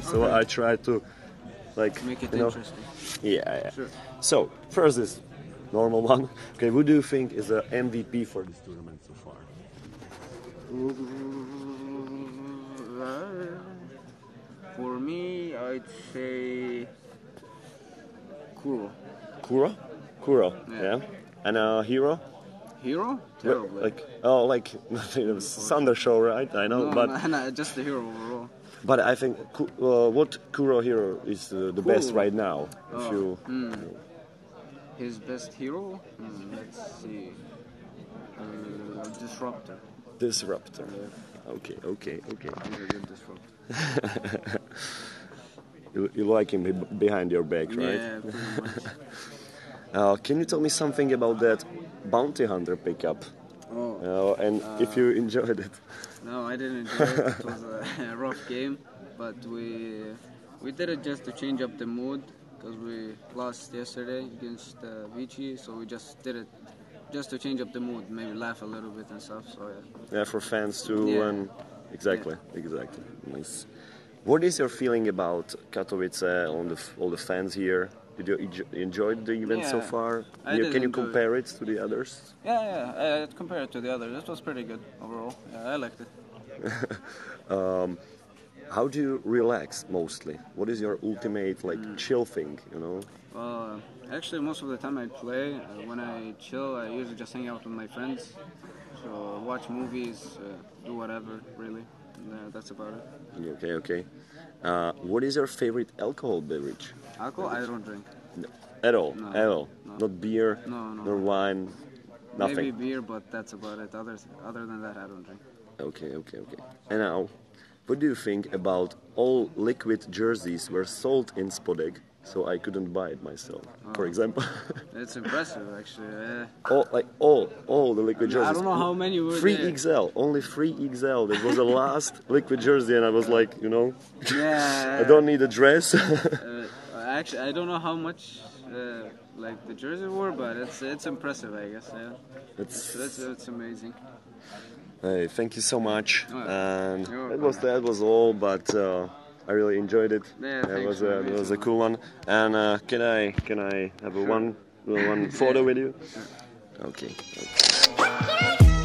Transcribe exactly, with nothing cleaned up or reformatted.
here, so okay. I try to, like, make it you know, interesting. Yeah, yeah. Sure. So first this normal one. Okay, what do you think is the M V P for this tournament so far? For me, I'd say Kuro. Kuro? Kuro. Yeah. yeah. And a hero? Hero? Terrible. Like oh, like the Thunder Show, right? I know, no, but no, no, just the hero overall. But I think uh, what Kuro hero is uh, the Kuro. best right now? Oh. If you. Mm. you His best hero? Mm, let's see. Uh, Disruptor. Disruptor. Yeah. Okay, okay, okay. He's a good Disruptor. you, you like him behind your back, right? Yeah, pretty much. uh, can you tell me something about that Bounty Hunter pickup? Oh. Uh, and uh, if you enjoyed it? No, I didn't enjoy it. It was a rough game, but we, we did it just to change up the mood. Because we lost yesterday against uh, Vici, so we just did it just to change up the mood, maybe laugh a little bit and stuff. So yeah, yeah for fans too, yeah. and exactly, yeah. exactly. Nice. What is your feeling about Katowice? On the all the fans here, did you enjoy the event yeah, so far? I did Can you compare it. it to the others? Yeah, yeah, I'd compare it to the others. It was pretty good overall. Yeah, I liked it. um, How do you relax mostly? What is your ultimate like mm. chill thing, you know? Well, uh, actually most of the time I play. Uh, when I chill, I usually just hang out with my friends. So watch movies, uh, do whatever, really. And, uh, that's about it. Okay, okay. Uh, what is your favorite alcohol beverage? Alcohol? Beverage? I don't drink. No. At all? No, At all? No. Not beer? No, no. Nor wine? Nothing? Maybe beer, but that's about it. Other, other than that, I don't drink. Okay, okay, okay. And now? What do you think about all liquid jerseys were sold in Spodek, so I couldn't buy it myself, oh. for example? It's impressive, actually. Uh, all, like, all, all the liquid I mean, jerseys. I don't know how many were Free there. Free X L, only free X L. That was the last liquid jersey, and I was like, you know, yeah, I don't need a dress. uh, actually, I don't know how much uh, like the jerseys were, but it's it's impressive, I guess. Yeah. It's, it's, it's amazing. Hey, thank you so much. And that was that was all, but uh, I really enjoyed it. Yeah, it was a, it was a cool one. And uh, can I can I have a sure. one one photo with you? Sure. Okay. okay.